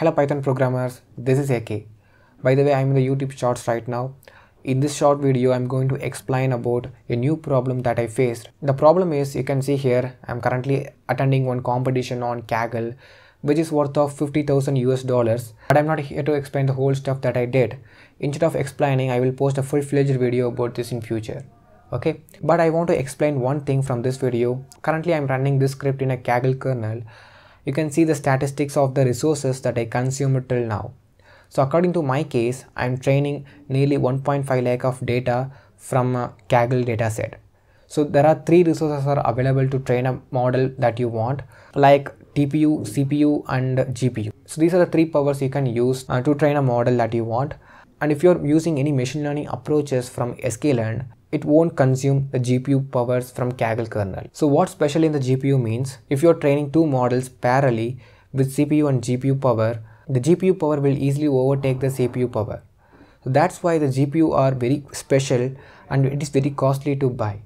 Hello Python programmers, this is AK. By the way, I'm in the YouTube shorts right now. In this short video, I'm going to explain about a new problem that I faced. The problem is, you can see here, I'm currently attending one competition on Kaggle, which is worth of $50,000 US. But I'm not here to explain the whole stuff that I did. Instead of explaining, I will post a full-fledged video about this in future. Okay, but I want to explain one thing from this video. Currently, I'm running this script in a Kaggle kernel. You can see the statistics of the resources that I consumed till now. So according to my case, I am training nearly 1.5 lakh of data from a Kaggle dataset. So there are three resources are available to train a model that you want, like TPU, CPU and GPU. So these are the three powers you can use to train a model that you want. And if you're using any machine learning approaches from sklearn, it won't consume the GPU powers from Kaggle kernel. So what's special in the GPU means, if you're training two models parallelly with CPU and GPU power, the GPU power will easily overtake the CPU power. So that's why the GPU are very special and it is very costly to buy.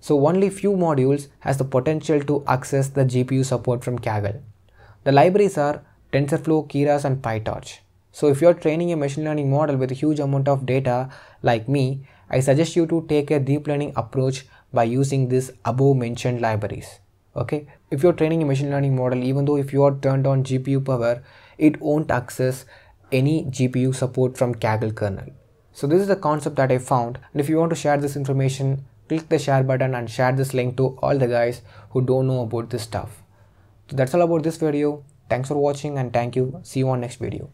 So only few modules has the potential to access the GPU support from Kaggle. The libraries are TensorFlow, Keras and PyTorch. So if you're training a machine learning model with a huge amount of data like me, I suggest you to take a deep learning approach by using these above mentioned libraries. Okay, if you're training a machine learning model, even though if you are turned on GPU power, it won't access any GPU support from Kaggle kernel. So this is the concept that I found, and if you want to share this information, click the share button and share this link to all the guys who don't know about this stuff. So that's all about this video. Thanks for watching and thank you. See you on next video.